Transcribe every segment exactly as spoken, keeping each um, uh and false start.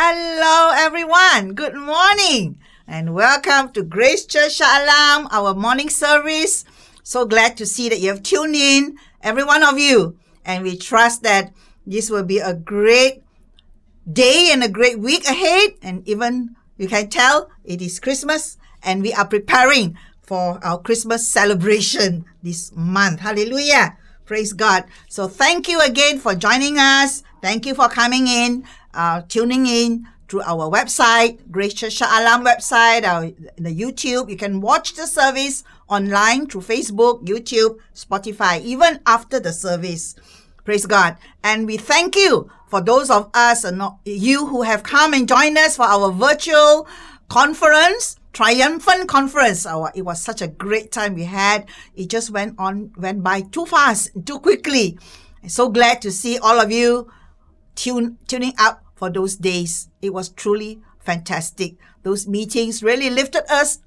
Hello, everyone. Good morning and welcome to Grace Church Shah Alam, our morning service. So glad to see that you have tuned in, every one of you. And we trust that this will be a great day and a great week ahead. And even you can tell it is Christmas and we are preparing for our Christmas celebration this month. Hallelujah. Praise God. So thank you again for joining us. Thank you for coming in, uh, tuning in through our website, Grace Church Shah Alam website, our, the YouTube. You can watch the service online through Facebook, YouTube, Spotify, even after the service. Praise God. And we thank you for those of us, and not you, who have come and joined us for our virtual conference. Triumphant conference. Oh, it was such a great time we had. It just went on, went by too fast, too quickly. I'm so glad to see all of you tune, tuning up for those days. It was truly fantastic. Those meetings really lifted us,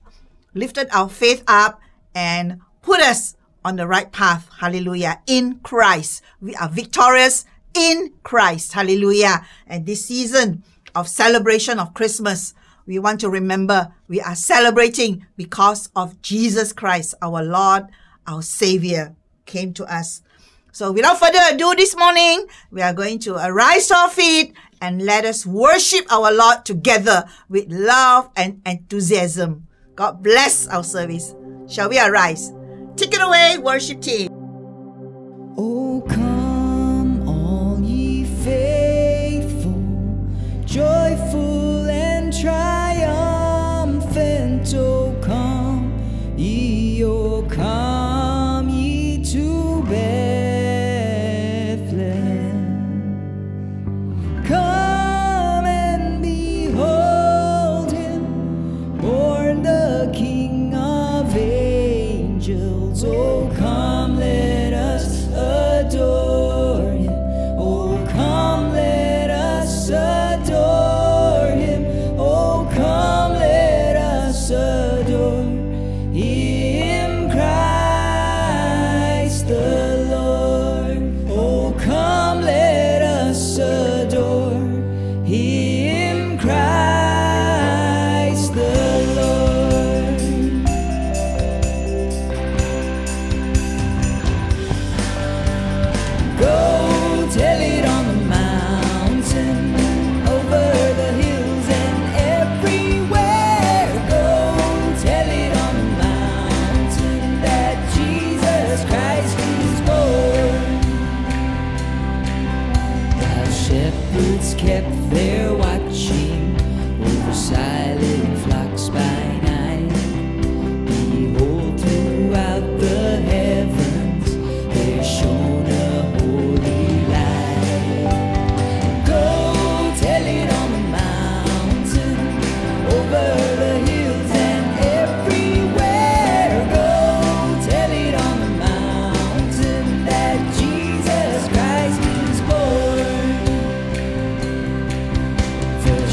lifted our faith up and put us on the right path. Hallelujah. In Christ. We are victorious in Christ. Hallelujah. And this season of celebration of Christmas, we want to remember we are celebrating because of Jesus Christ, our Lord, our Savior, came to us. So without further ado, this morning, we are going to arise to our feet and let us worship our Lord together with love and enthusiasm. God bless our service. Shall we arise? Take it away, worship team. Oh, come all ye faithful, joyful and triumphant. So come ye, O come ye to Bethlehem. Come and behold him, born the King of angels. O come, let us adore him. O come, let us adore him. O come. Adore him, Christ the Lord. Oh, come, let us adore him, Christ the Lord. Go tell it on the mountain, over the hills and everywhere. Kept there watching over silent flocks by night. Behold, throughout the heavens there shone a holy light. Go tell it on the mountain, over the hills and everywhere. Go tell it on the mountain that Jesus Christ is born.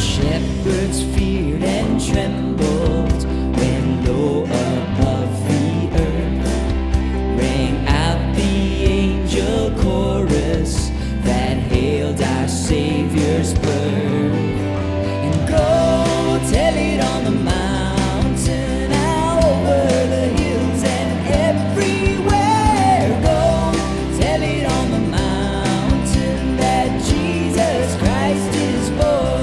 Shepherds feared and trembled when lo above the earth rang out the angel chorus that hailed our Savior's birth. And go tell it on the mountain, out over the hills and everywhere. Go tell it on the mountain that Jesus Christ is born.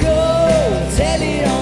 Go tell it all.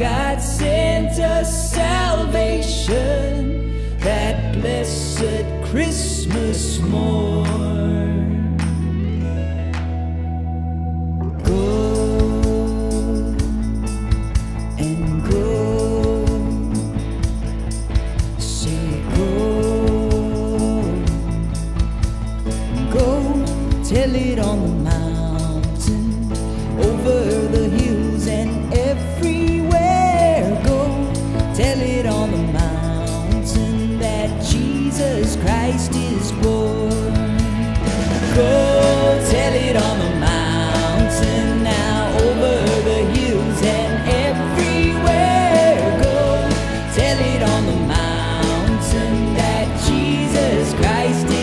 God sent us salvation that blessed Christmas morn. Go and go, say go, go, tell it on the mountain, over the hills and everywhere. Go, tell it on the mountain that Jesus Christ is born. Go, tell it on the mountain now, over the hills and everywhere. Go, tell it on the mountain that Jesus Christ is born.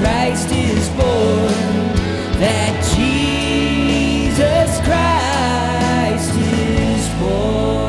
Christ is born, that Jesus Christ is born.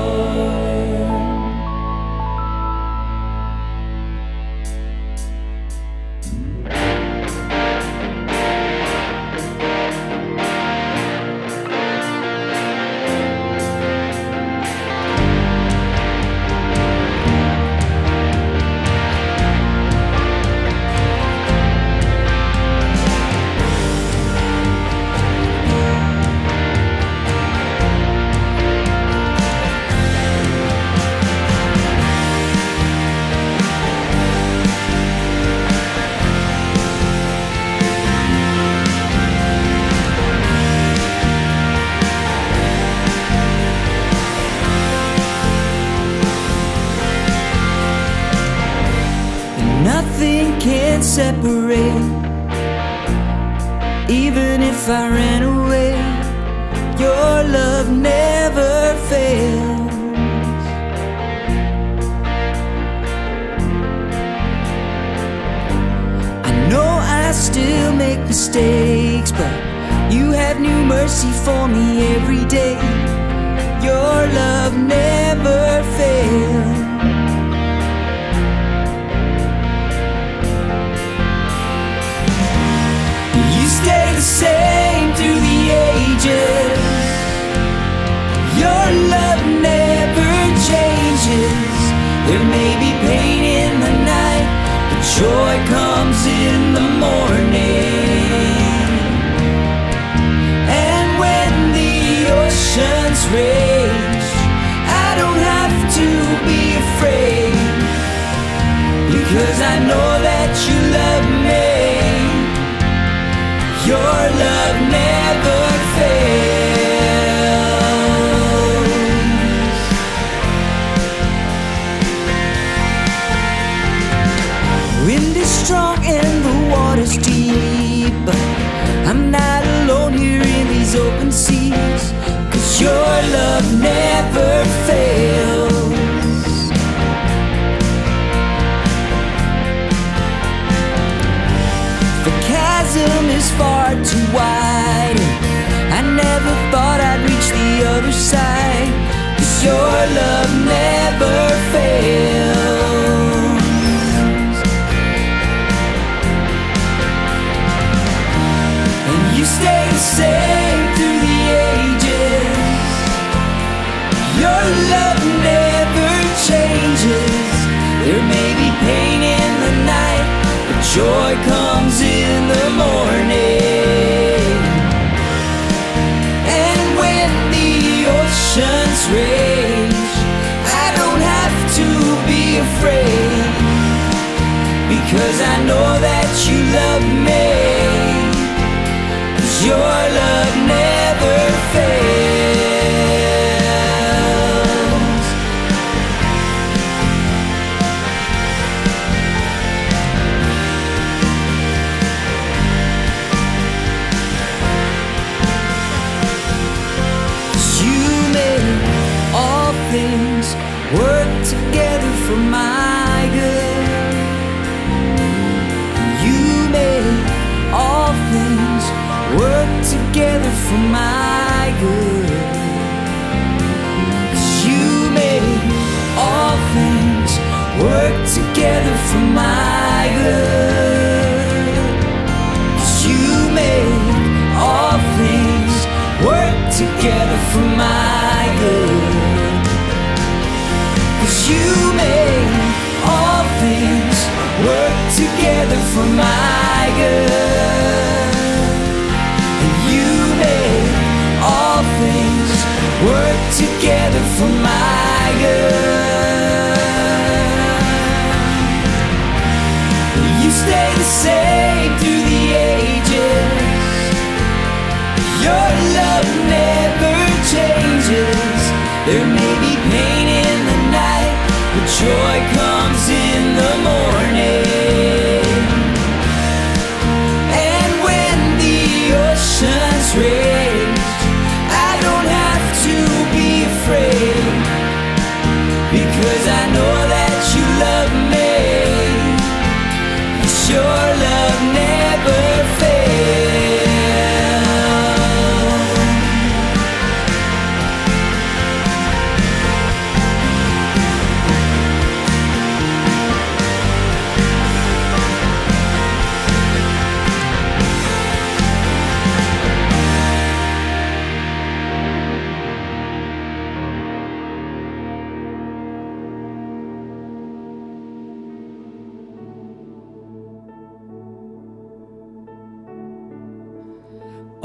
Separate, even if I ran away, your love never fails. I know I still make mistakes, but you have new mercy for me every day. Your love never fails. Stay the same through the ages. Your love never changes. There may be pain in the night, but joy comes in the morning. And when the oceans rage, I don't have to be afraid, because I know that you love me. Your love never fails. Wind is strong and the water's deep, but I'm not alone here in these open seas, 'cause your love never fails. Is far too wide. I never thought I'd reach the other side, 'cause your love never fails. And you stay the same through the ages. Your love never changes. There may be pain in the night, but joy comes in the morning. And when the oceans rage, I don't have to be afraid, because I know that you love me. 'Cause your love never fails. Things work together for my good. You make all things work together. together for my good. 'Cause you made all things work together for my good. And you made all things work together for my good. You stay the same through the ages. Your love never changes. There may be pain in the night, but joy comes in the morning. And when the ocean's rage, I don't have to be afraid, because I know that you love me. It's your love never fails.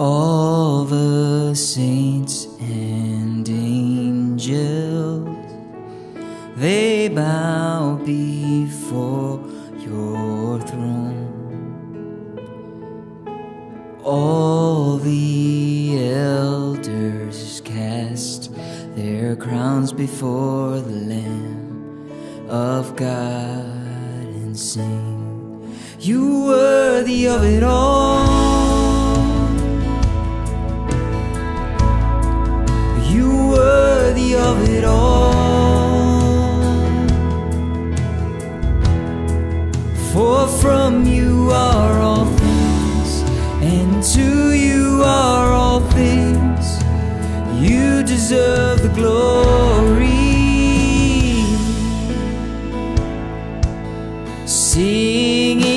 All the saints and angels, they bow before your throne. All the elders cast their crowns before the Lamb of God and sing, "You worthy of it all. Worthy of it all, for from you are all things, and to you are all things. You deserve the glory." Singing.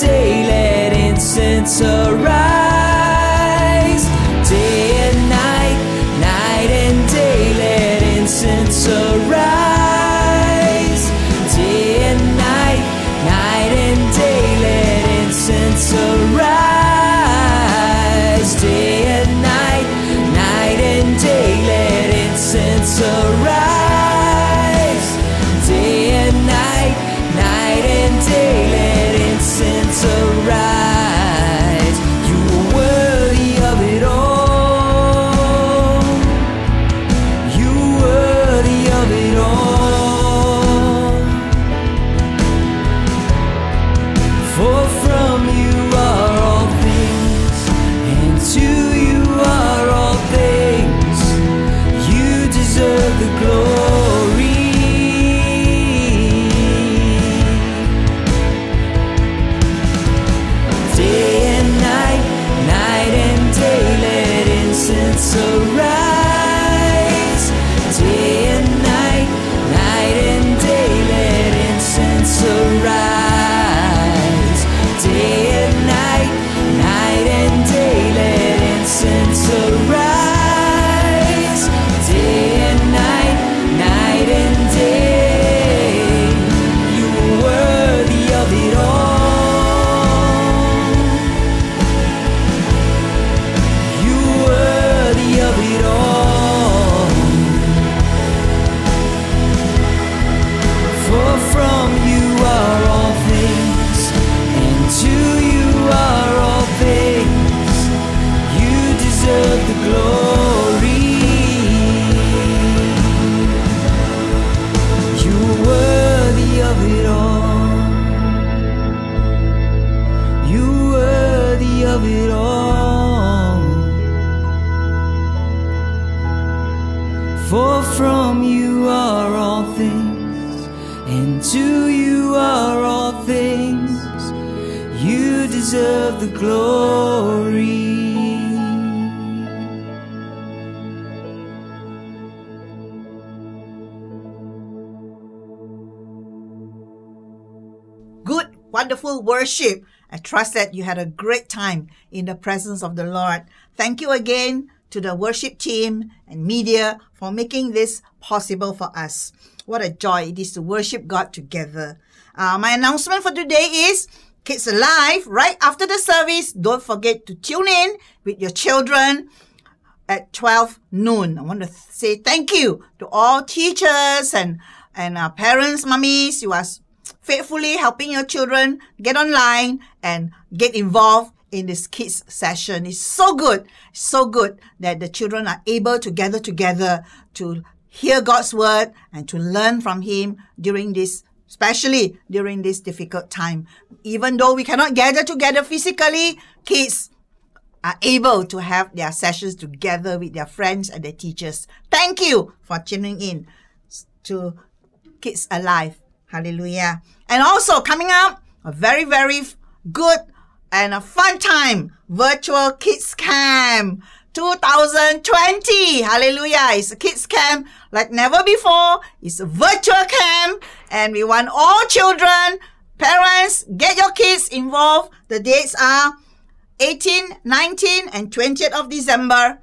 day, let incense arise. Day and night, night and day, let incense arise. Day and night, night and day, let incense arise. Day and night, night and day, let incense arise. Wonderful worship. I trust that you had a great time in the presence of the Lord. Thank you again to the worship team and media for making this possible for us. What a joy it is to worship God together. Uh, my announcement for today is Kids Alive. Right after the service, don't forget to tune in with your children at twelve noon. I want to say thank you to all teachers and, and our parents, mummies. You are faithfully helping your children get online and get involved in this kids session. It's so good, so good that the children are able to gather together to hear God's word and to learn from Him during this, especially during this difficult time. Even though we cannot gather together physically, kids are able to have their sessions together with their friends and their teachers. Thank you for tuning in to Kids Alive. Hallelujah. And also coming up, a very, very good and a fun time, Virtual Kids Camp twenty twenty. Hallelujah. It's a kids camp like never before. It's a virtual camp and we want all children, parents, get your kids involved. The dates are eighteenth, nineteenth and twentieth of December.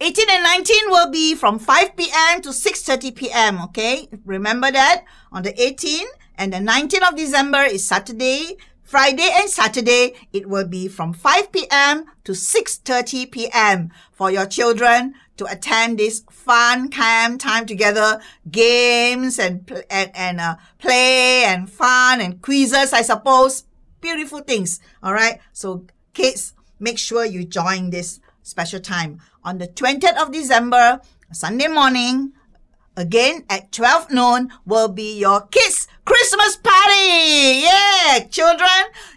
eighteenth and nineteenth will be from five p m to six thirty p m Okay, remember that on the eighteenth and the nineteenth of December is Saturday, Friday and Saturday. It will be from five p m to six thirty p m for your children to attend this fun camp time together, games and and and uh, play and fun and quizzes. I suppose beautiful things. All right, so kids, make sure you join this special time. On the twentieth of December, Sunday morning, again at twelve noon, will be your kids' Christmas party. Yeah, children,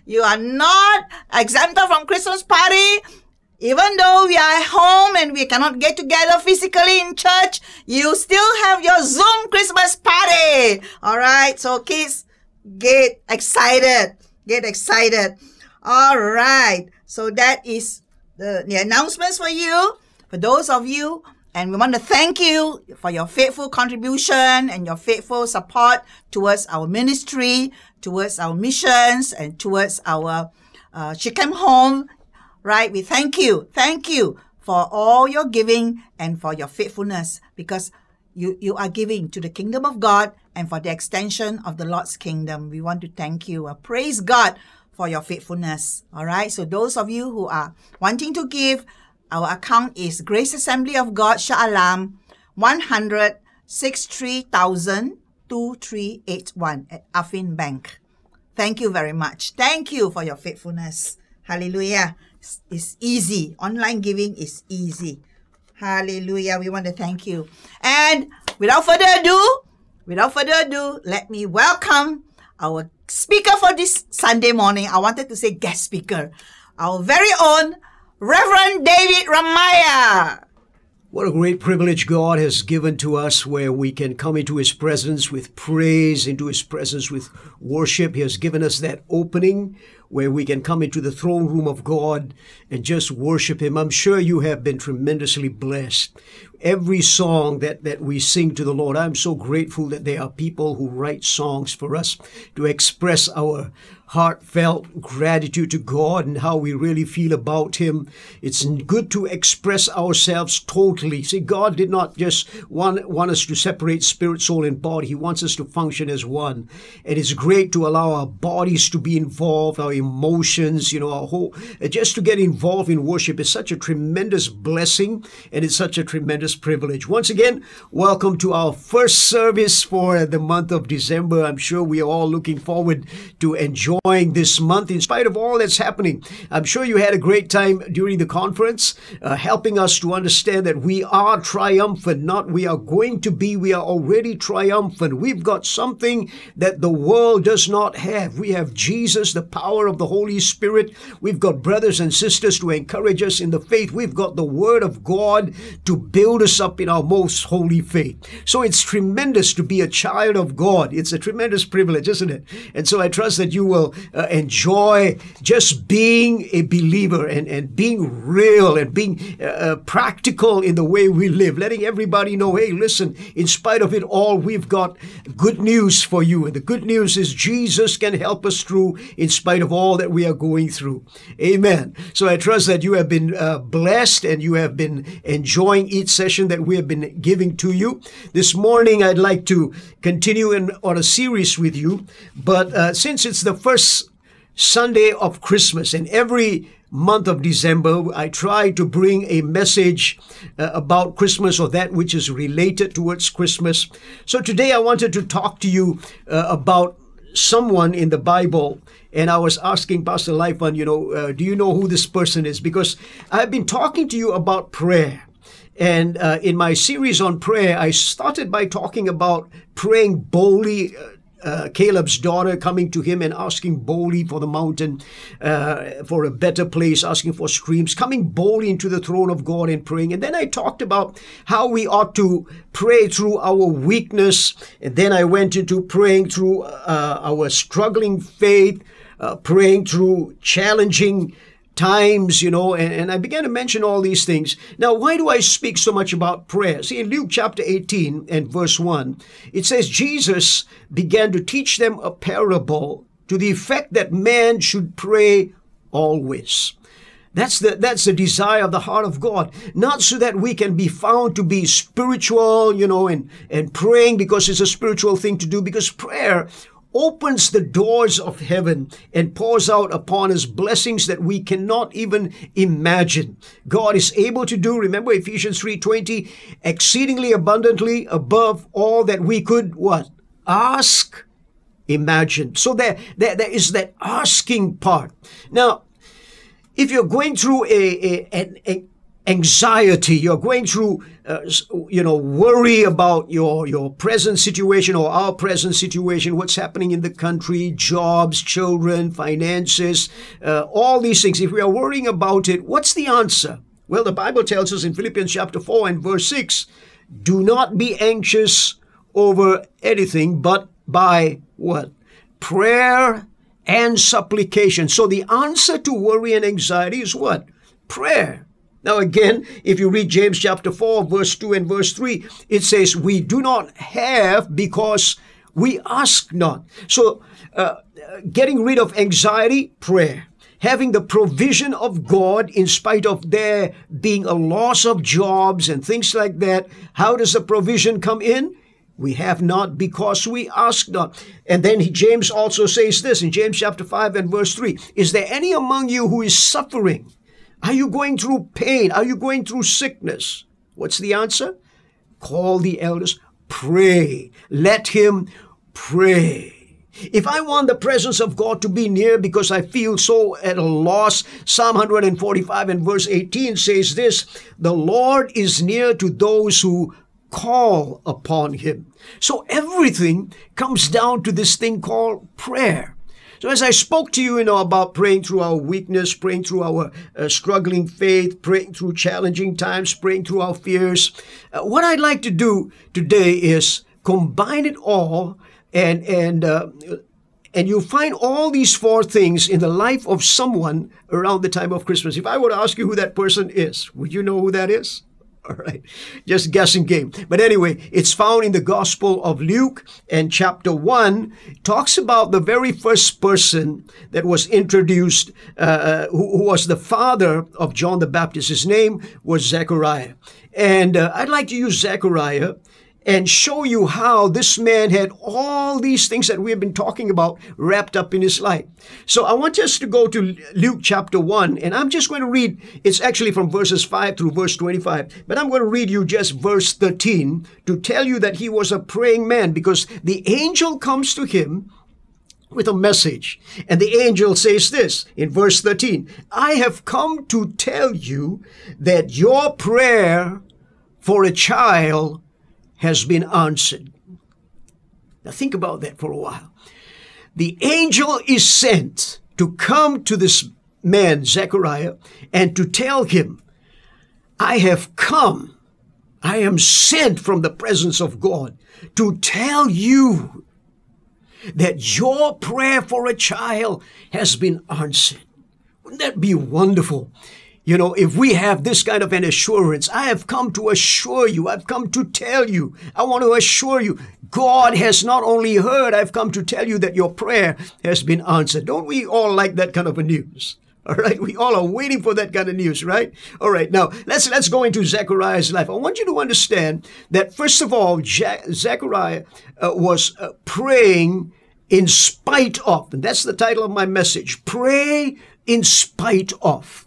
you are not exempted from Christmas party. Even though we are at home and we cannot get together physically in church, you still have your Zoom Christmas party. All right, so kids, get excited. Get excited. All right, so that is the, the announcements for you. For those of you And we want to thank you for your faithful contribution and your faithful support towards our ministry, towards our missions, and towards our uh, Shechem home, right? We thank you. Thank you for all your giving and for your faithfulness, because you, you are giving to the kingdom of God and for the extension of the Lord's kingdom. We want to thank you. Uh, praise God for your faithfulness. All right. So those of you who are wanting to give, our account is Grace Assembly of God, Shah Alam, one hundred sixty-three thousand twenty-three eighty-one at Affin Bank. Thank you very much. Thank you for your faithfulness. Hallelujah. It's easy. Online giving is easy. Hallelujah. We want to thank you. And without further ado, without further ado, let me welcome our speaker for this Sunday morning. I wanted to say guest speaker. Our very own Reverend David Ramaya. What a great privilege God has given to us, where we can come into His presence with praise, into His presence with worship. He has given us that opening where we can come into the throne room of God and just worship Him. I'm sure you have been tremendously blessed. Every song that, that we sing to the Lord, I'm so grateful that there are people who write songs for us to express our heartfelt gratitude to God and how we really feel about Him. It's good to express ourselves totally. See, God did not just want, want us to separate spirit, soul, and body. He wants us to function as one. And it's great to allow our bodies to be involved, our emotions, you know, our whole, just to get involved in worship is such a tremendous blessing, and it's such a tremendous privilege. Once again, welcome to our first service for the month of December. I'm sure we are all looking forward to enjoying this month in spite of all that's happening. I'm sure you had a great time during the conference, uh, helping us to understand that we are triumphant, not we are going to be, we are already triumphant. We've got something that the world does not have. We have Jesus, the power of the Holy Spirit. We've got brothers and sisters to encourage us in the faith. We've got the Word of God to build us up in our most holy faith. So it's tremendous to be a child of God. It's a tremendous privilege, isn't it? And so I trust that you will uh, enjoy just being a believer and, and being real and being uh, uh, practical in the way we live, letting everybody know, hey, listen, in spite of it all, we've got good news for you. And the good news is Jesus can help us through in spite of all that we are going through. Amen. So I trust that you have been uh, blessed and you have been enjoying each session that we have been giving to you. This morning, I'd like to continue in, on a series with you, but uh, since it's the first Sunday of Christmas, and every month of December, I try to bring a message uh, about Christmas or that which is related towards Christmas. So today, I wanted to talk to you uh, about someone in the Bible, and I was asking Pastor Lifan, you know, uh, do you know who this person is? Because I've been talking to you about prayer. And uh, in my series on prayer, I started by talking about praying boldly, uh, uh, Caleb's daughter coming to him and asking boldly for the mountain, uh, for a better place, asking for streams, coming boldly into the throne of God and praying. And then I talked about how we ought to pray through our weakness. And then I went into praying through uh, our struggling faith, uh, praying through challenging times, you know, and, and I began to mention all these things. Now, why do I speak so much about prayer? See, in Luke chapter eighteen and verse one, it says, Jesus began to teach them a parable to the effect that man should pray always. That's the, that's the desire of the heart of God. Not so that we can be found to be spiritual, you know, and, and praying because it's a spiritual thing to do, because prayer opens the doors of heaven and pours out upon us blessings that we cannot even imagine. God is able to do, remember Ephesians three twenty, exceedingly abundantly above all that we could, what? Ask, imagine. So there, there, there is that asking part. Now, if you're going through a, a, an a, anxiety, you're going through, uh, you know, worry about your, your present situation or our present situation, what's happening in the country, jobs, children, finances, uh, all these things. If we are worrying about it, what's the answer? Well, the Bible tells us in Philippians chapter four and verse six, do not be anxious over anything, but by what? Prayer and supplication. So the answer to worry and anxiety is what? Prayer. Now again, if you read James chapter four, verse two and verse three, it says, we do not have because we ask not. So uh, getting rid of anxiety, prayer. Having the provision of God in spite of there being a loss of jobs and things like that. How does the provision come in? We have not because we ask not. And then he, James also says this in James chapter five and verse three. Is there any among you who is suffering? Are you going through pain? Are you going through sickness? What's the answer? Call the elders, pray. Let him pray. If I want the presence of God to be near because I feel so at a loss, Psalm one forty-five and verse eighteen says this, the Lord is near to those who call upon him. So everything comes down to this thing called prayer. So as I spoke to you, you know, about praying through our weakness, praying through our uh, struggling faith, praying through challenging times, praying through our fears, uh, what I'd like to do today is combine it all. And, and, uh, and you find all these four things in the life of someone around the time of Christmas. If I were to ask you who that person is, would you know who that is? All right, just guessing game. But anyway, it's found in the Gospel of Luke, and chapter one talks about the very first person that was introduced, uh, who, who was the father of John the Baptist. His name was Zechariah. And uh, I'd like to use Zechariah and show you how this man had all these things that we have been talking about wrapped up in his life. So I want us to go to Luke chapter one, and I'm just going to read, it's actually from verses five through verse twenty-five, but I'm going to read you just verse thirteen to tell you that he was a praying man, because the angel comes to him with a message. And the angel says this in verse thirteen, I have come to tell you that your prayer for a child has been answered. Now think about that for a while. The angel is sent to come to this man, Zechariah, and to tell him, I have come, I am sent from the presence of God to tell you that your prayer for a child has been answered. Wouldn't that be wonderful? You know, if we have this kind of an assurance, I have come to assure you, I've come to tell you, I want to assure you, God has not only heard, I've come to tell you that your prayer has been answered. Don't we all like that kind of a news? All right, we all are waiting for that kind of news, right? All right, now let's let's go into Zechariah's life. I want you to understand that, first of all, Je- Zechariah uh, was uh, praying in spite of, and that's the title of my message, Pray in Spite Of.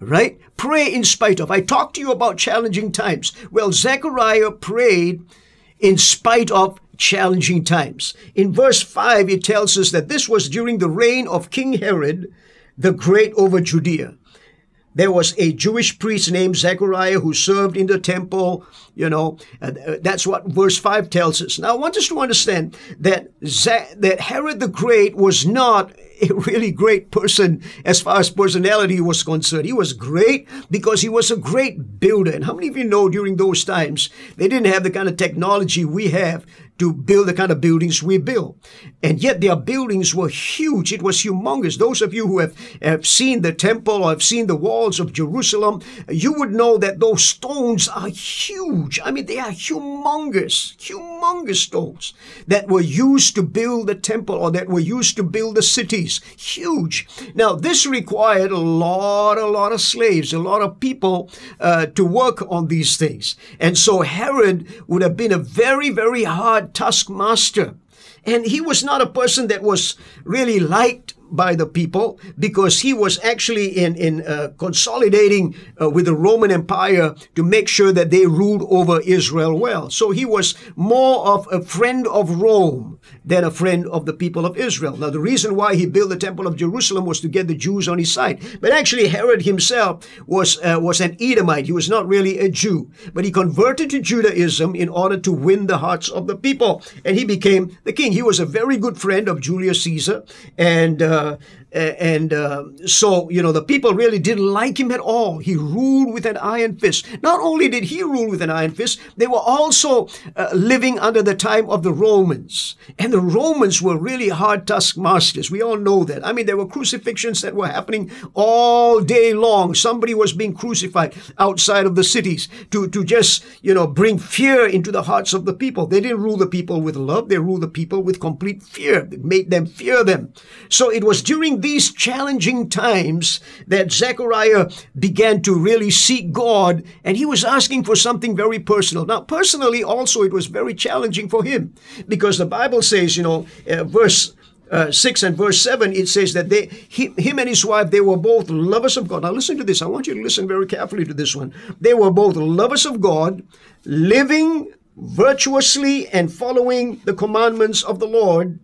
Right? Pray in spite of. I talked to you about challenging times. Well, Zechariah prayed in spite of challenging times. In verse five, it tells us that this was during the reign of King Herod the Great over Judea. There was a Jewish priest named Zechariah who served in the temple. You know, that's what verse five tells us. Now, I want us to understand that, Ze- that Herod the Great was not a really great person as far as personality was concerned. He was great because he was a great builder. And how many of you know during those times, they didn't have the kind of technology we have to build the kind of buildings we build. And yet their buildings were huge. It was humongous. Those of you who have, have seen the temple or have seen the walls of Jerusalem, you would know that those stones are huge. I mean, they are humongous, humongous stones that were used to build the temple or that were used to build the cities. Huge. Now, this required a lot, a lot of slaves, a lot of people uh, to work on these things. And so Herod would have been a very, very hard taskmaster. And he was not a person that was really liked by the people, because he was actually in, in uh, consolidating uh, with the Roman Empire to make sure that they ruled over Israel well. So he was more of a friend of Rome than a friend of the people of Israel. Now, the reason why he built the Temple of Jerusalem was to get the Jews on his side. But actually, Herod himself was, uh, was an Edomite. He was not really a Jew. But he converted to Judaism in order to win the hearts of the people. And he became the king. He was a very good friend of Julius Caesar. And uh, Uh, And uh, so, you know, the people really didn't like him at all. He ruled with an iron fist. Not only did he rule with an iron fist, they were also uh, living under the time of the Romans. And the Romans were really hard taskmasters. We all know that. I mean, there were crucifixions that were happening all day long. Somebody was being crucified outside of the cities to, to just, you know, bring fear into the hearts of the people. They didn't rule the people with love. They ruled the people with complete fear. It made them fear them. So it was during these challenging times that Zechariah began to really seek God, and he was asking for something very personal. Now, personally, also, it was very challenging for him, because the Bible says, you know, uh, verse uh, six and verse seven, it says that they, he, him and his wife, they were both lovers of God. Now, listen to this. I want you to listen very carefully to this one. They were both lovers of God, living virtuously and following the commandments of the Lord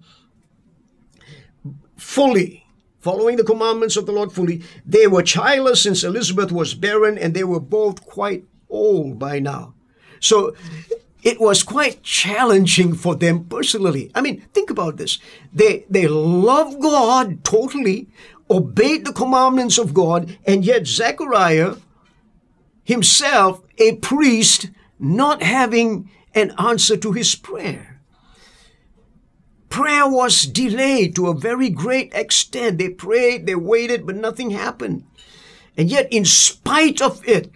fully. Following the commandments of the Lord fully, they were childless since Elizabeth was barren, and they were both quite old by now. So it was quite challenging for them personally. I mean, think about this. They, they loved God totally, obeyed the commandments of God, and yet Zechariah himself, a priest, not having an answer to his prayer. Prayer was delayed to a very great extent. They prayed, they waited, but nothing happened. And yet, in spite of it,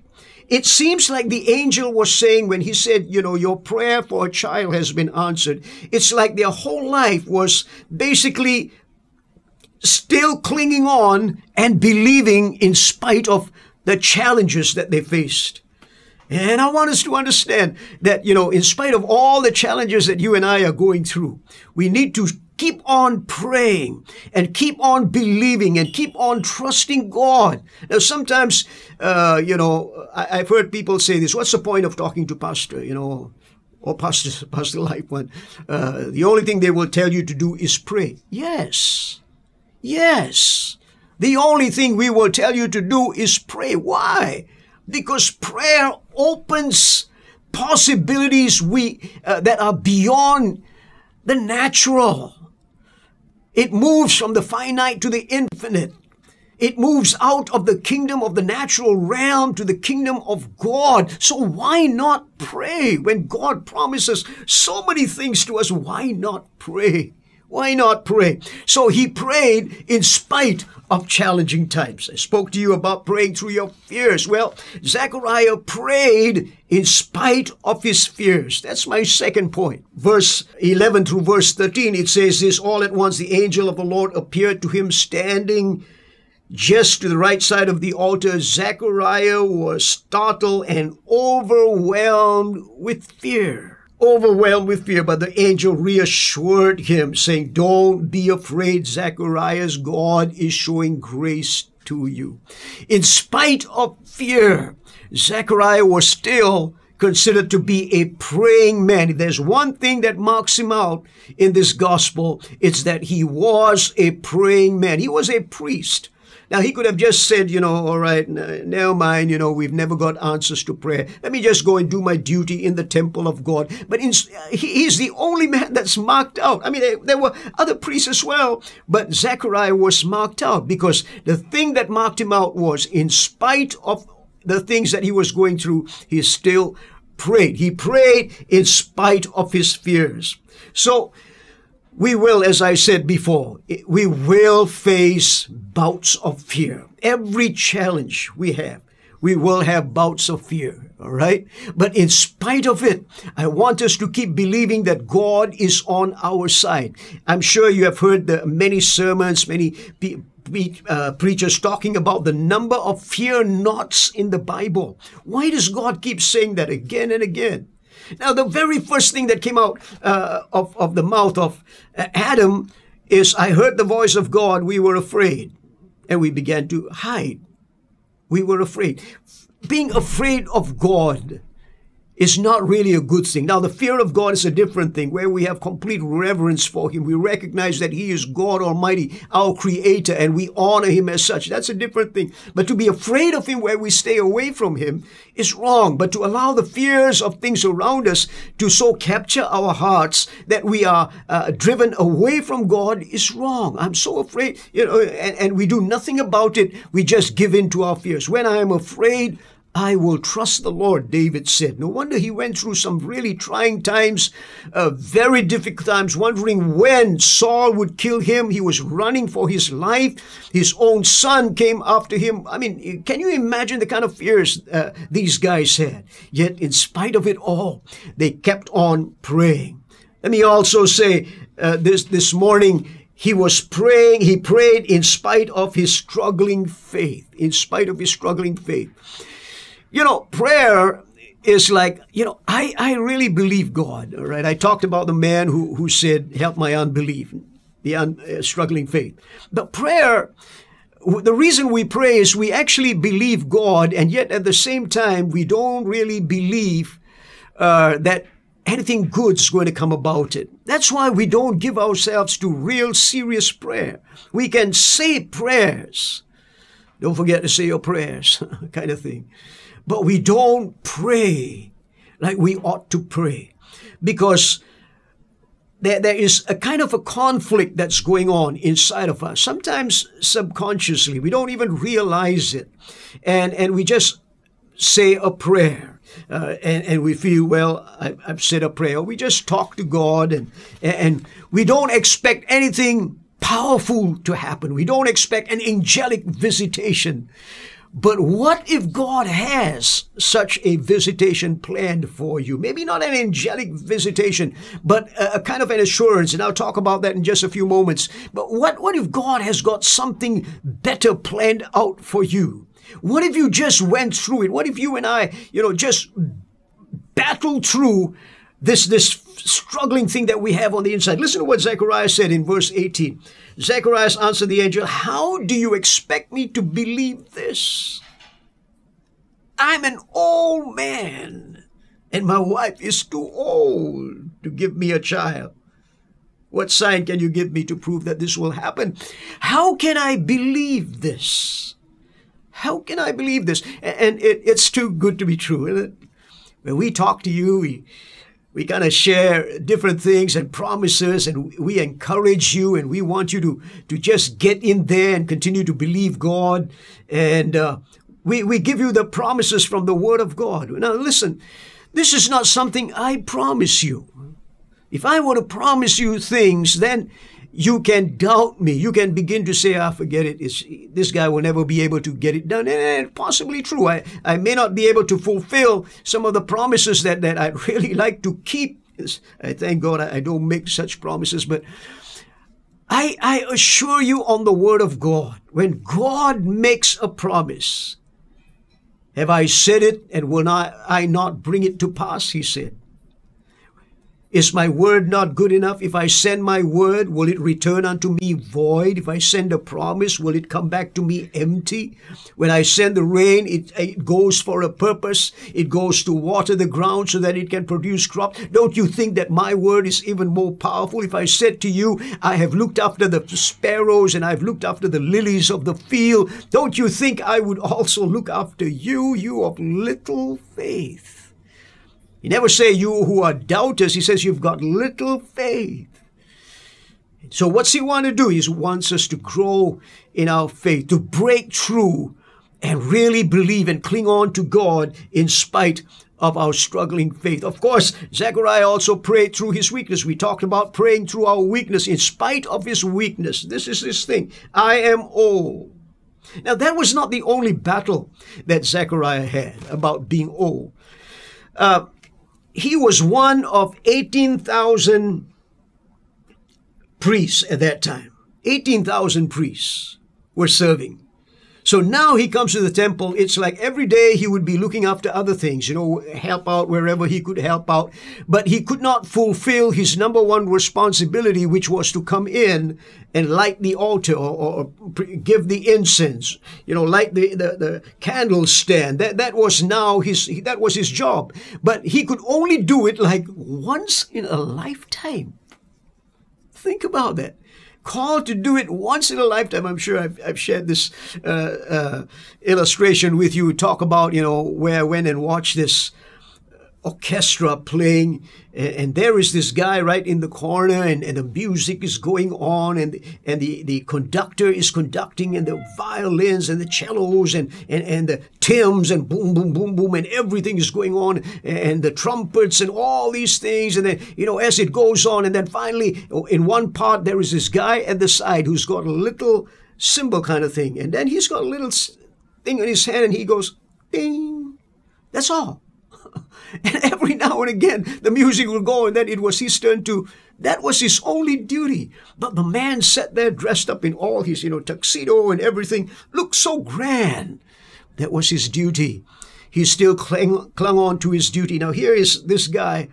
it seems like the angel was saying when he said, you know, your prayer for a child has been answered. It's like their whole life was basically still clinging on and believing in spite of the challenges that they faced. And I want us to understand that, you know, in spite of all the challenges that you and I are going through, we need to keep on praying and keep on believing and keep on trusting God. Now, sometimes, uh, you know, I, I've heard people say this, what's the point of talking to pastor, you know, or pastor, Pastor Lifan? Uh, the only thing they will tell you to do is pray. Yes, yes. The only thing we will tell you to do is pray. Why? Because prayer opens possibilities we uh, that are beyond the natural. It moves from the finite to the infinite. It moves out of the kingdom of the natural realm to the kingdom of God. So why not pray? When God promises so many things to us, why not pray? Why not pray? So he prayed in spite of challenging times. I spoke to you about praying through your fears. Well, Zechariah prayed in spite of his fears. That's my second point. Verse eleven through verse thirteen, it says this, all at once the angel of the Lord appeared to him standing just to the right side of the altar. Zechariah was startled and overwhelmed with fear. Overwhelmed with fear, but the angel reassured him, saying, don't be afraid, Zechariah's God is showing grace to you. In spite of fear, Zechariah was still considered to be a praying man. If there's one thing that marks him out in this gospel, it's that he was a praying man. He was a priest. Now, he could have just said, you know, all right, never mind, you know, we've never got answers to prayer. Let me just go and do my duty in the temple of God. But in, he's the only man that's marked out. I mean, there were other priests as well, but Zechariah was marked out because the thing that marked him out was in spite of the things that he was going through, he still prayed. He prayed in spite of his fears. So, we will, as I said before, we will face bouts of fear. Every challenge we have, we will have bouts of fear, all right? But in spite of it, I want us to keep believing that God is on our side. I'm sure you have heard the many sermons, many people, Uh, preachers talking about the number of fear knots in the Bible. Why does God keep saying that again and again? Now, the very first thing that came out uh, of, of the mouth of Adam is, I heard the voice of God, we were afraid, and we began to hide. We were afraid. Being afraid of God is not really a good thing. Now, the fear of God is a different thing, where we have complete reverence for Him. We recognize that He is God Almighty, our Creator, and we honor Him as such. That's a different thing. But to be afraid of Him, where we stay away from Him, is wrong. But to allow the fears of things around us to so capture our hearts that we are uh, driven away from God is wrong. I'm so afraid, you know, and, and we do nothing about it. We just give in to our fears. When I am afraid, I will trust the Lord, David said. No wonder he went through some really trying times, uh, very difficult times, wondering when Saul would kill him. He was running for his life. His own son came after him. I mean, can you imagine the kind of fears uh, these guys had? Yet, in spite of it all, they kept on praying. Let me also say uh, this, this morning, He was praying, he prayed in spite of his struggling faith, in spite of his struggling faith. You know, prayer is like, you know, I, I really believe God, all right? I talked about the man who, who said, help my unbelief, the un, uh, struggling faith. But prayer, the reason we pray is we actually believe God, and yet at the same time, we don't really believe uh, that anything good's going to come about it. That's why we don't give ourselves to real serious prayer. We can say prayers. Don't forget to say your prayers, kind of thing. But we don't pray like we ought to pray, because there, there is a kind of a conflict that's going on inside of us, sometimes subconsciously. We don't even realize it. And, and we just say a prayer. Uh, and, and we feel, well, I've, I've said a prayer. We just talk to God, and, and we don't expect anything powerful to happen. We don't expect an angelic visitation. But what if God has such a visitation planned for you? Maybe not an angelic visitation, but a, a kind of an assurance. And I'll talk about that in just a few moments. But what, what if God has got something better planned out for you? What if you just went through it? What if you and I, you know, just battled through this, this struggling thing that we have on the inside? Listen to what Zechariah said in verse eighteen. Zechariah answered the angel, how do you expect me to believe this? I'm an old man, and my wife is too old to give me a child. What sign can you give me to prove that this will happen? How can I believe this? How can I believe this? And it, it's too good to be true, isn't it? When we talk to you, we, we kind of share different things and promises, and we encourage you, and we want you to, to just get in there and continue to believe God. And uh, we, we give you the promises from the Word of God. Now, listen, this is not something I promise you. If I were to promise you things, then you can doubt me. You can begin to say, ah, forget it. It's, this guy will never be able to get it done. And, and possibly true. I, I may not be able to fulfill some of the promises that, that I'd really like to keep. I thank God I, I don't make such promises. But I, I assure you on the Word of God, when God makes a promise, have I said it, and will not, I not bring it to pass, He said. Is my word not good enough? If I send my word, will it return unto me void? If I send a promise, will it come back to me empty? When I send the rain, it, it goes for a purpose. It goes to water the ground so that it can produce crop. Don't you think that my word is even more powerful? If I said to you, I have looked after the sparrows and I've looked after the lilies of the field, don't you think I would also look after you, you of little faith? He never says, you who are doubters. He says, you've got little faith. So what's He want to do? He wants us to grow in our faith, to break through and really believe and cling on to God in spite of our struggling faith. Of course, Zechariah also prayed through his weakness. We talked about praying through our weakness in spite of his weakness. This is his thing. I am old. Now, that was not the only battle that Zechariah had about being old. Uh, He was one of eighteen thousand priests at that time. eighteen thousand priests were serving. So now he comes to the temple. It's like every day he would be looking after other things, you know, help out wherever he could help out. But he could not fulfill his number one responsibility, which was to come in and light the altar or, or give the incense, you know, light the, the, the candle stand. That, that was now his, that was his job. But he could only do it like once in a lifetime. Think about that. Called to do it once in a lifetime. I'm sure I've, I've shared this uh, uh, illustration with you. Talk about, you know, where I went and watched this orchestra playing, and, and there is this guy right in the corner, and, and the music is going on, and and the, the conductor is conducting, and the violins and the cellos and, and, and the timbs and boom, boom, boom, boom, and everything is going on, and, and the trumpets and all these things, and then, you know, as it goes on, and then finally, in one part, there is this guy at the side who's got a little cymbal kind of thing, and then he's got a little thing in his hand, and he goes, ding, that's all. And every now and again, the music would go, and then it was his turn to, that was his only duty. But the man sat there dressed up in all his, you know, tuxedo and everything, looked so grand. That was his duty. He still clung, clung on to his duty. Now here is this guy.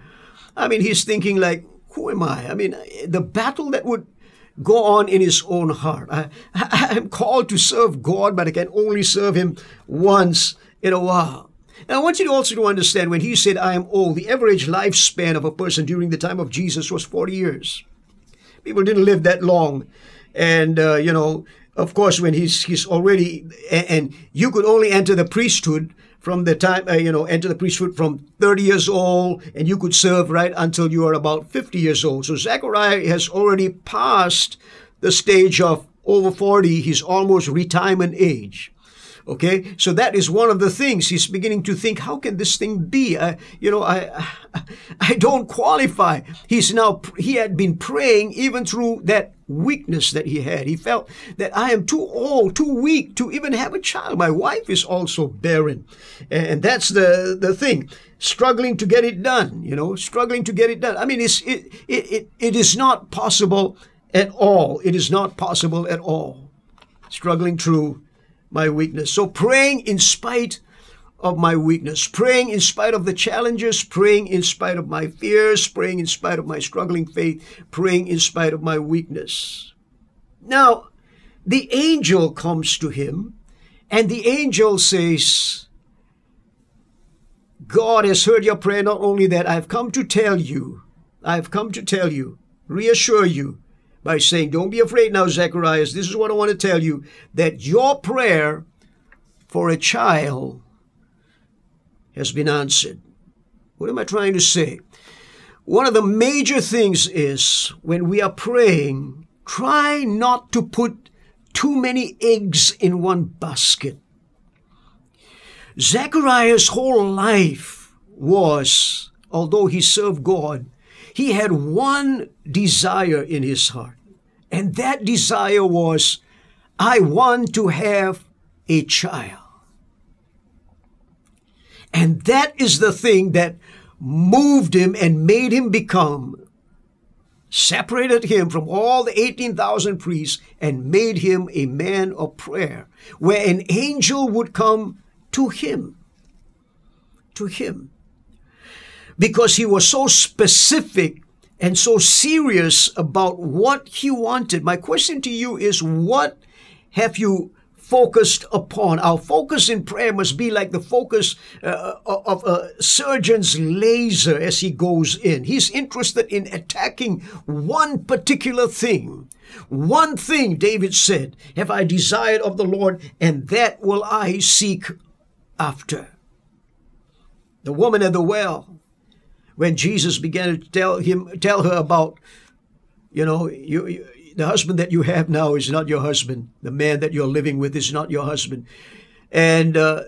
I mean, he's thinking like, who am I? I mean, the battle that would go on in his own heart. I, I, I'm called to serve God, but I can only serve him once in a while. Now, I want you to also to understand when he said, I am old, the average lifespan of a person during the time of Jesus was forty years. People didn't live that long. And, uh, you know, of course, when he's, he's already, and, and you could only enter the priesthood from the time, uh, you know, enter the priesthood from thirty years old, and you could serve right until you are about fifty years old. So Zechariah has already passed the stage of over forty, his almost retirement age. Okay, so that is one of the things he's beginning to think, how can this thing be? I, you know, I, I, I don't qualify. He's now, he had been praying even through that weakness that he had. He felt that I am too old, too weak to even have a child. My wife is also barren. And that's the, the thing, struggling to get it done, you know, struggling to get it done. I mean, it's, it, it, it, it is not possible at all. It is not possible at all. Struggling through my weakness. So praying in spite of my weakness, praying in spite of the challenges, praying in spite of my fears, praying in spite of my struggling faith, praying in spite of my weakness. Now, the angel comes to him, and the angel says, God has heard your prayer. Not only that, I've come to tell you, I've come to tell you, reassure you, by saying, don't be afraid now, Zacharias. This is what I want to tell you, that your prayer for a child has been answered. What am I trying to say? One of the major things is, when we are praying, try not to put too many eggs in one basket. Zacharias' whole life was, although he served God, he had one desire in his heart, and that desire was, I want to have a child. And that is the thing that moved him and made him become, separated him from all the eighteen thousand priests and made him a man of prayer, where an angel would come to him, to him. Because he was so specific and so serious about what he wanted. My question to you is, what have you focused upon? Our focus in prayer must be like the focus uh, of a surgeon's laser as he goes in. He's interested in attacking one particular thing. One thing, David said, have I desired of the Lord, and that will I seek after. The woman at the well, when Jesus began to tell him, tell her about, you know, you, you, the husband that you have now is not your husband. The man that you're living with is not your husband. And uh,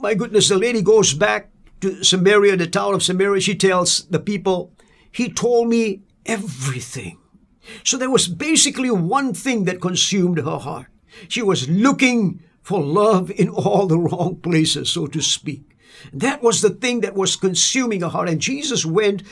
my goodness, the lady goes back to Samaria, the town of Samaria. She tells the people, he told me everything. So there was basically one thing that consumed her heart. She was looking for love in all the wrong places, so to speak. That was the thing that was consuming her heart. And Jesus went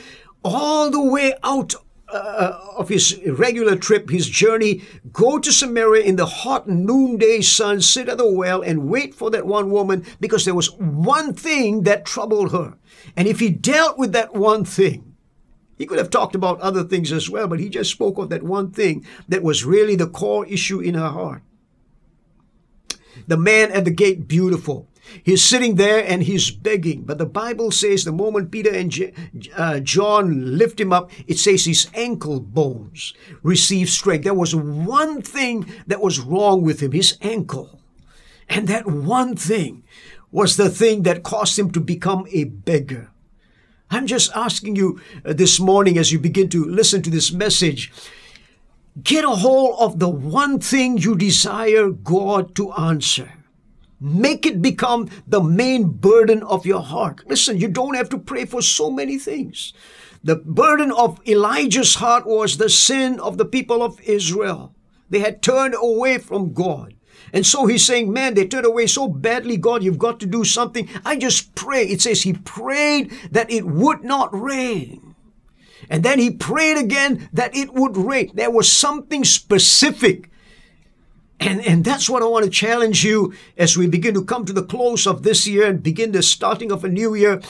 all the way out uh, of his regular trip, his journey, go to Samaria in the hot noonday sun, sit at the well and wait for that one woman, because there was one thing that troubled her. And if he dealt with that one thing, he could have talked about other things as well, but he just spoke of that one thing that was really the core issue in her heart. The man at the gate, beautiful. He's sitting there and he's begging. But the Bible says the moment Peter and uh, John lift him up, it says his ankle bones received strength. There was one thing that was wrong with him, his ankle. And that one thing was the thing that caused him to become a beggar. I'm just asking you uh, this morning, as you begin to listen to this message, get a hold of the one thing you desire God to answer. Make it become the main burden of your heart. Listen, you don't have to pray for so many things. The burden of Elijah's heart was the sin of the people of Israel. They had turned away from God. And so he's saying, man, they turned away so badly, God, you've got to do something. I just pray. It says he prayed that it would not rain. And then he prayed again that it would rain. There was something specific. And, and that's what I want to challenge you as we begin to come to the close of this year and begin the starting of a new year.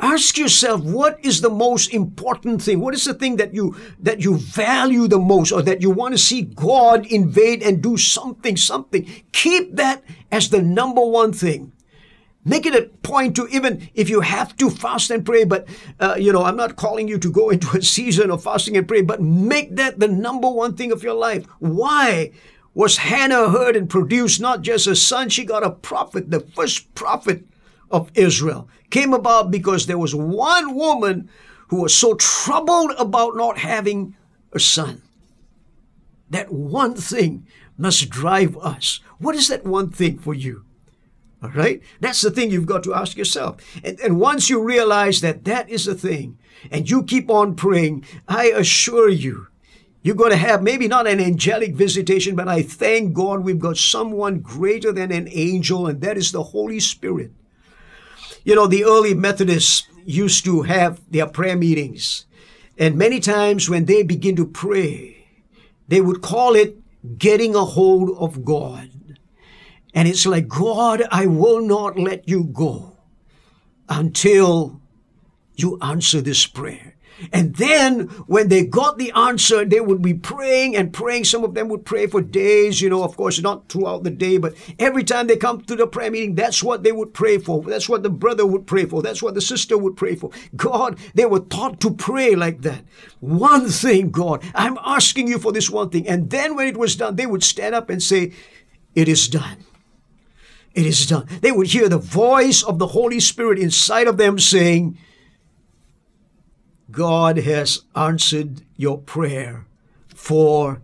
Ask yourself, what is the most important thing? What is the thing that you that you value the most, or that you want to see God invade and do something, something? Keep that as the number one thing. Make it a point to, even if you have to fast and pray, but, uh, you know, I'm not calling you to go into a season of fasting and pray, but make that the number one thing of your life. Why was Hannah heard and produced not just a son? She got a prophet, the first prophet of Israel. Came about because there was one woman who was so troubled about not having a son. That one thing must drive us. What is that one thing for you? All right? That's the thing you've got to ask yourself. And, and once you realize that that is the thing, and you keep on praying, I assure you, you're going to have maybe not an angelic visitation, but I thank God we've got someone greater than an angel, and that is the Holy Spirit. You know, the early Methodists used to have their prayer meetings. And many times when they begin to pray, they would call it getting a hold of God. And it's like, God, I will not let you go until you answer this prayer. And then when they got the answer, they would be praying and praying. Some of them would pray for days, you know, of course, not throughout the day, but every time they come to the prayer meeting, that's what they would pray for. That's what the brother would pray for. That's what the sister would pray for. God, they were taught to pray like that. One thing, God, I'm asking you for this one thing. And then when it was done, they would stand up and say, it is done. It is done. They would hear the voice of the Holy Spirit inside of them saying, God has answered your prayer for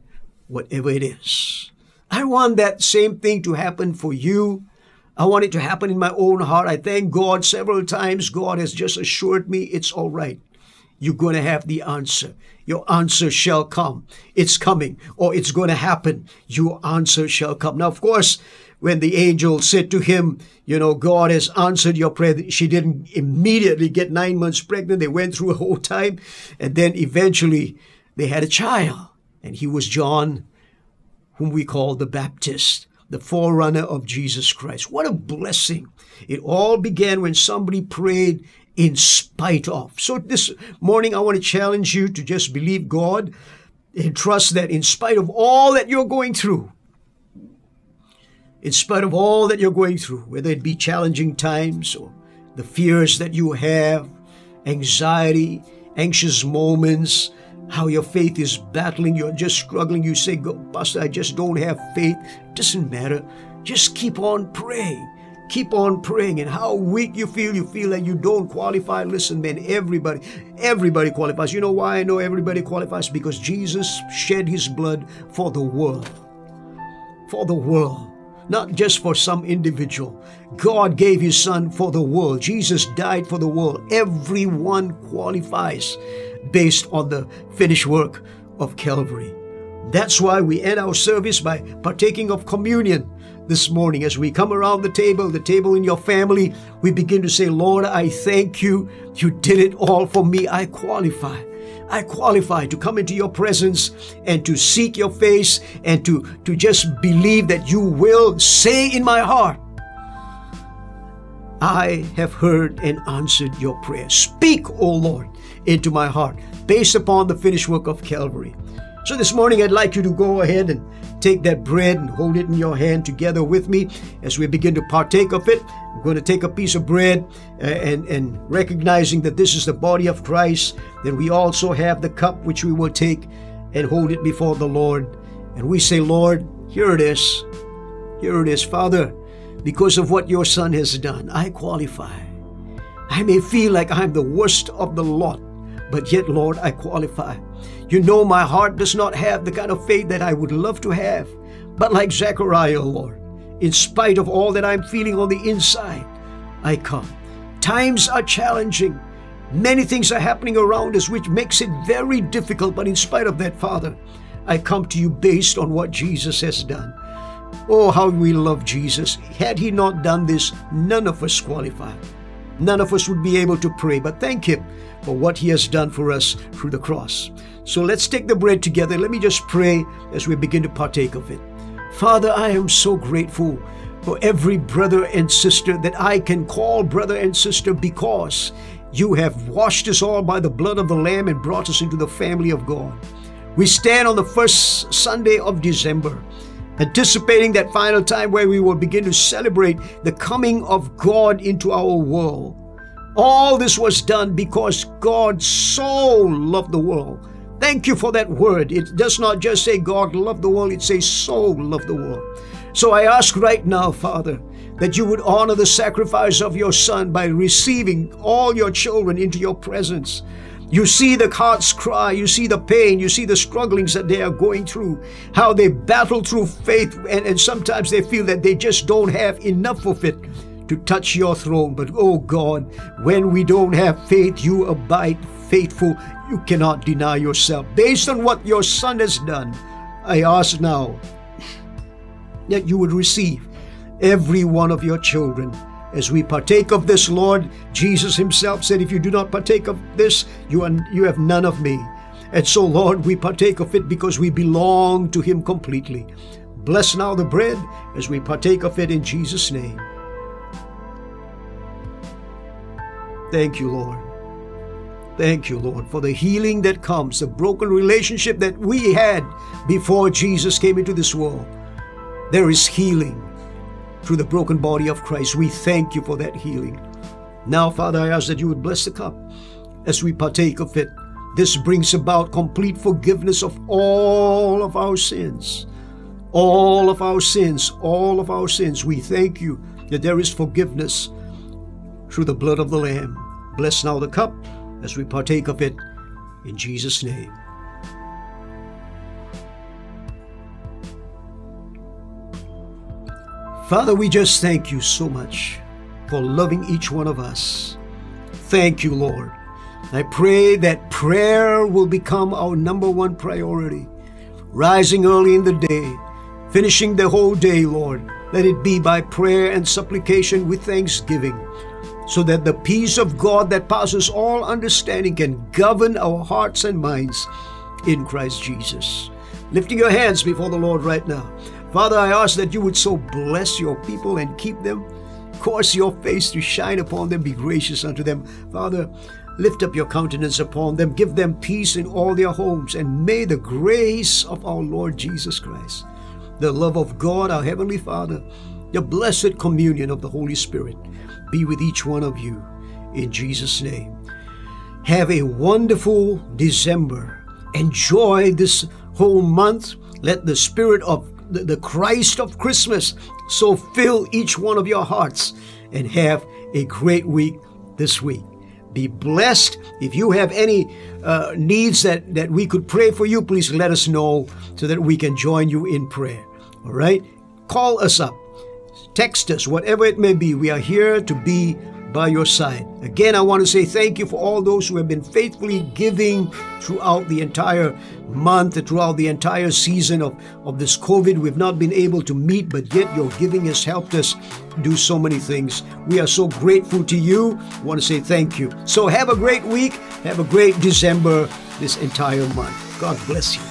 whatever it is. I want that same thing to happen for you. I want it to happen in my own heart. I thank God several times. God has just assured me it's all right. You're going to have the answer. Your answer shall come. It's coming, or it's going to happen. Your answer shall come. Now, of course, when the angel said to him, you know, God has answered your prayer, she didn't immediately get nine months pregnant. They went through a whole time. And then eventually they had a child. And he was John, whom we call the Baptist, the forerunner of Jesus Christ. What a blessing. It all began when somebody prayed in spite of. So this morning, I want to challenge you to just believe God and trust that in spite of all that you're going through, in spite of all that you're going through, whether it be challenging times or the fears that you have, anxiety, anxious moments, how your faith is battling, you're just struggling, you say, Pastor, I just don't have faith. Doesn't matter. Just keep on praying. Keep on praying. And how weak you feel, you feel like you don't qualify. Listen, man, everybody, everybody qualifies. You know why I know everybody qualifies? Because Jesus shed his blood for the world. For the world. Not just for some individual. God gave his son for the world. Jesus died for the world. Everyone qualifies based on the finished work of Calvary. That's why we end our service by partaking of communion this morning. As we come around the table, the table in your family, we begin to say, Lord, I thank you. You did it all for me. I qualify. I qualify to come into your presence and to seek your face and to, to just believe that you will say in my heart, I have heard and answered your prayer. Speak, O Lord, into my heart based upon the finished work of Calvary. So this morning, I'd like you to go ahead and take that bread and hold it in your hand together with me as we begin to partake of it. I'm going to take a piece of bread and, and recognizing that this is the body of Christ, then we also have the cup which we will take and hold it before the Lord. And we say, Lord, here it is. Here it is, Father, because of what your Son has done, I qualify. I may feel like I'm the worst of the lot, but yet, Lord, I qualify. You know my heart does not have the kind of faith that I would love to have. But like Zechariah, Lord, in spite of all that I'm feeling on the inside, I come. Times are challenging. Many things are happening around us, which makes it very difficult. But in spite of that, Father, I come to you based on what Jesus has done. Oh, how we love Jesus. Had he not done this, none of us qualify. None of us would be able to pray, but thank him for what he has done for us through the cross. So let's take the bread together. Let me just pray as we begin to partake of it. Father, I am so grateful for every brother and sister that I can call brother and sister because you have washed us all by the blood of the Lamb and brought us into the family of God. We stand on the first Sunday of December, anticipating that final time where we will begin to celebrate the coming of God into our world. All this was done because God so loved the world. Thank you for that word. It does not just say God loved the world, it says so loved the world. So I ask right now, Father, that you would honor the sacrifice of your Son by receiving all your children into your presence. You see the heart's cry, you see the pain, you see the strugglings that they are going through, how they battle through faith, and, and sometimes they feel that they just don't have enough of it to touch your throne. But oh God, when we don't have faith, you abide faithful. You cannot deny yourself. Based on what your Son has done, I ask now that you would receive every one of your children. As we partake of this, Lord, Jesus himself said, if you do not partake of this, you are, you have none of me. And so, Lord, we partake of it because we belong to him completely. Bless now the bread as we partake of it in Jesus' name. Thank you, Lord. Thank you, Lord, for the healing that comes, the broken relationship that we had before Jesus came into this world. There is healing through the broken body of Christ. We thank you for that healing. Now, Father, I ask that you would bless the cup as we partake of it. This brings about complete forgiveness of all of our sins. All of our sins, all of our sins. We thank you that there is forgiveness through the blood of the Lamb. Bless now the cup as we partake of it in Jesus' name. Father, we just thank you so much for loving each one of us. Thank you, Lord. I pray that prayer will become our number one priority. Rising early in the day, finishing the whole day, Lord. Let it be by prayer and supplication with thanksgiving, so that the peace of God that passes all understanding can govern our hearts and minds in Christ Jesus. Lifting your hands before the Lord right now. Father, I ask that you would so bless your people and keep them. Cause your face to shine upon them. Be gracious unto them. Father, lift up your countenance upon them. Give them peace in all their homes. And may the grace of our Lord Jesus Christ, the love of God, our Heavenly Father, the blessed communion of the Holy Spirit be with each one of you. In Jesus' name. Have a wonderful December. Enjoy this whole month. Let the Spirit of the Christ of Christmas so fill each one of your hearts, and have a great week this week. Be blessed. If you have any uh, needs that, that we could pray for you, please let us know so that we can join you in prayer. All right? Call us up. Text us, whatever it may be. We are here to be by your side. Again, I want to say thank you for all those who have been faithfully giving throughout the entire month, throughout the entire season of, of this COVID. We've not been able to meet, but yet your giving has helped us do so many things. We are so grateful to you. I want to say thank you. So have a great week. Have a great December. this entire month. God bless you.